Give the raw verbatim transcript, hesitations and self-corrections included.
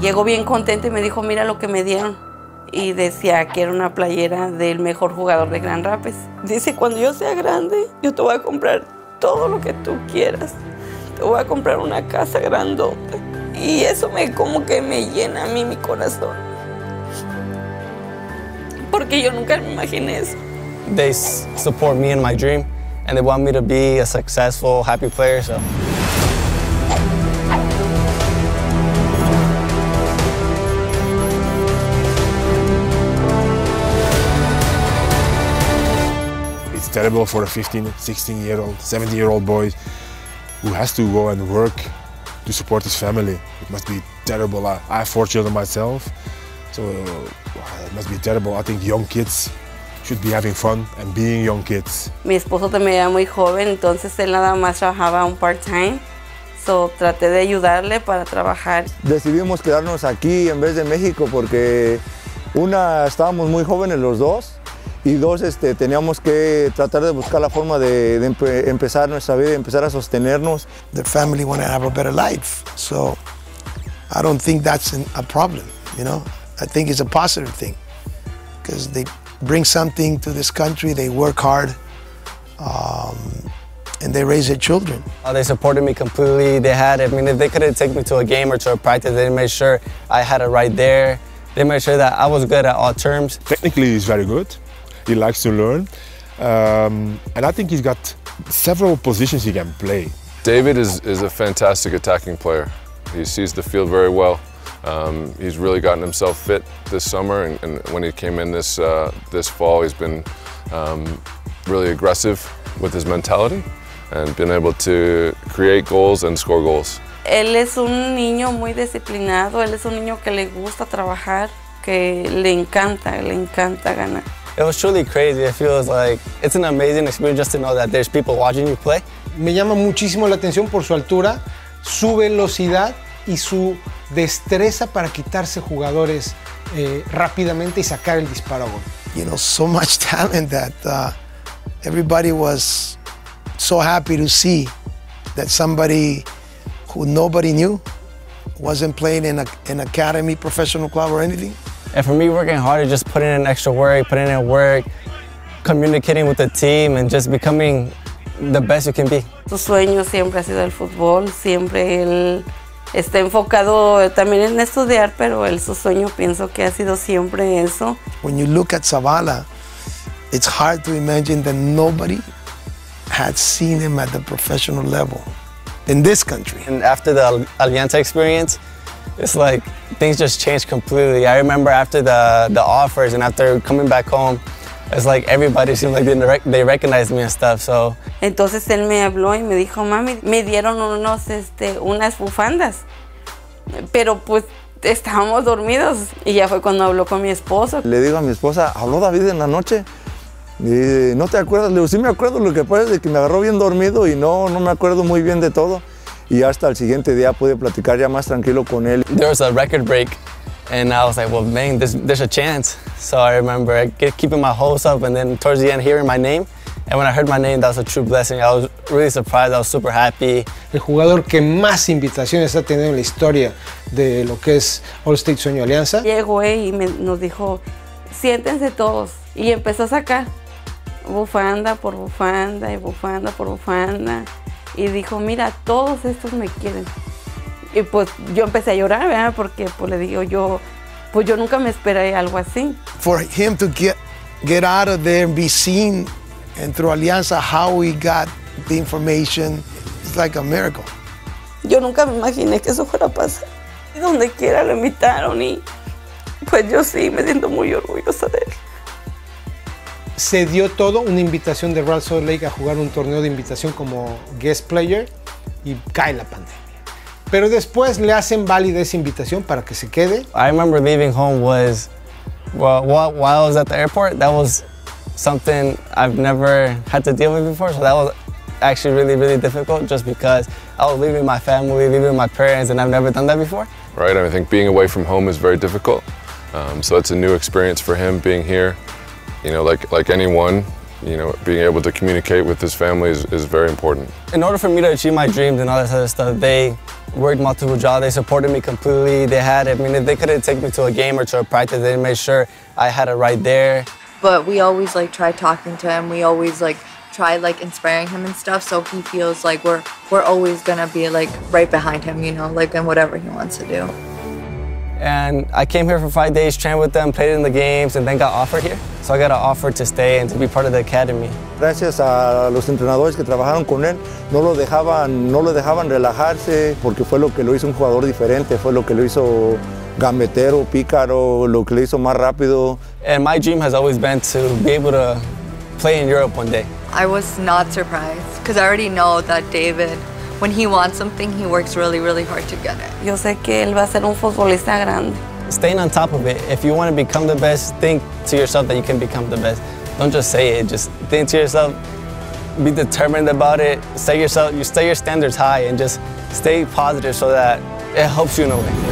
Llegó bien contento y me dijo, mira lo que me dieron. Y decía que era una playera del mejor jugador de Grand Rapids. Dice, cuando yo sea grande, yo te voy a comprar todo lo que tú quieras. Te voy a comprar una casa grandota. Y eso me, como que me llena a mí mi corazón. Porque yo nunca me imaginé eso. They support me in my dream, and they want me to be a successful, happy player, so. It's terrible for a fifteen, sixteen-year-old, seventeen-year-old boy who has to go and work to support his family. It must be terrible. I, I have four children myself, so it must be terrible. I think young kids should be having fun and being young kids. Mi esposo también era muy joven, entonces él nada más trabajaba un part-time, so traté de ayudarle para trabajar. Decidimos quedarnos aquí en vez de México porque una, estábamos muy jóvenes los dos, y dos, este, teníamos que tratar de buscar la forma de, de empe empezar nuestra vida, empezar a sostenernos. The family want to have a better life, so I don't think that's an, a problem, you know. I think it's a positive thing, because they bring something to this country, they work hard, um, and they raise their children. Uh, they supported me completely. They had, I mean, if they couldn't take me to a game or to a practice, they made sure I had it right there. They made sure that I was good at all terms. Technically, he's very good. He likes to learn, um, and I think he's got several positions he can play. David is, is a fantastic attacking player. He sees the field very well. Um, he's really gotten himself fit this summer, and, and when he came in this, uh, this fall, he's been um, really aggressive with his mentality and been able to create goals and score goals. Él es un niño muy disciplinado, él es un niño que le gusta trabajar, que le encanta, le encanta ganar. It was truly crazy. It feels like it's an amazing experience just to know that there's people watching you play. Me llama muchísimo la atención por su altura, su velocidad y su destreza para quitarse jugadores eh, rápidamente y sacar el disparo a gol. You know, so much talent that uh, everybody was so happy to see that somebody who nobody knew wasn't playing in a, an academy, professional club or anything. And for me, working hard is just putting in extra work, putting in work, communicating with the team, and just becoming the best you can be. Su sueño siempre ha sido el fútbol, siempre él está enfocado también en estudiar, pero él su sueño pienso que ha sido siempre eso. When you look at Zavala, it's hard to imagine that nobody had seen him at the professional level in this country. And after the Alianza experience, it's like things just changed completely. I remember after the, the offers and after coming back home, it's like everybody seemed like they, they recognized me and stuff, so. Entonces él me habló y me dijo, mami, me dieron unos, este, unas bufandas, pero pues estábamos dormidos. Y ya fue cuando habló con mi esposo. Le digo a mi esposa, habló David en la noche. Y no te acuerdas, le digo, sí me acuerdo, lo que pasa es que me agarró bien dormido y no, no me acuerdo muy bien de todo. Y hasta el siguiente día pude platicar ya más tranquilo con él. There was a record break, and I was like, well, man, there's, there's a chance. So I remember I kept keeping my hopes up, and then towards the end, hearing my name. And when I heard my name, that was a true blessing. I was really surprised. I was super happy. El jugador que más invitaciones ha tenido en la historia de lo que es Allstate Sueño Alianza. Llegó y me, nos dijo, siéntense todos. Y empezó a sacar bufanda por bufanda y bufanda por bufanda. Y dijo, mira, todos estos me quieren. Y pues yo empecé a llorar, ¿verdad? Porque pues le digo yo, pues yo nunca me esperé algo así. For him to get, get out of there and be seen, and through Alianza, how we got the information, it's like a miracle. Yo nunca me imaginé que eso fuera a pasar. Donde quiera lo invitaron y pues yo sí me siento muy orgullosa de él. Se dio todo, una invitación de Ralston Lake a jugar un torneo de invitación como guest player y cae la pandemia. Pero después le hacen válida esa invitación para que se quede. I remember leaving home was, well, while I was at the airport, that was something I've never had to deal with before. So that was actually really, really difficult just because I was leaving my family, leaving my parents, and I've never done that before. Right, I think being away from home is very difficult. Um, so it's a new experience for him being here. You know, like, like anyone, you know, being able to communicate with his family is, is very important. In order for me to achieve my dreams and all that other stuff, they worked multiple jobs, they supported me completely, they had, I mean, if they couldn't take me to a game or to a practice, they made sure I had it right there. But we always, like, try talking to him, we always, like, try, like, inspiring him and stuff, so he feels like we're, we're always gonna be, like, right behind him, you know, like, in whatever he wants to do. And I came here for five days, trained with them, played in the games, and then got offered here. So I got an offer to stay and to be part of the academy. Gracias a los entrenadores que trabajaron con él, no lo dejaban, no lo dejaban relajarse, porque fue lo que lo hizo un jugador diferente, fue lo que lo hizo gambetero, pícaro, lo que lo hizo más rápido. And my dream has always been to be able to play in Europe one day. I was not surprised, because I already know that David, when he wants something, he works really, really hard to get it. Yo sé que él va a ser un futbolista grande. Staying on top of it. If you want to become the best, think to yourself that you can become the best. Don't just say it. Just think to yourself. Be determined about it. Set yourself. You set your standards high and just stay positive so that it helps you in a way.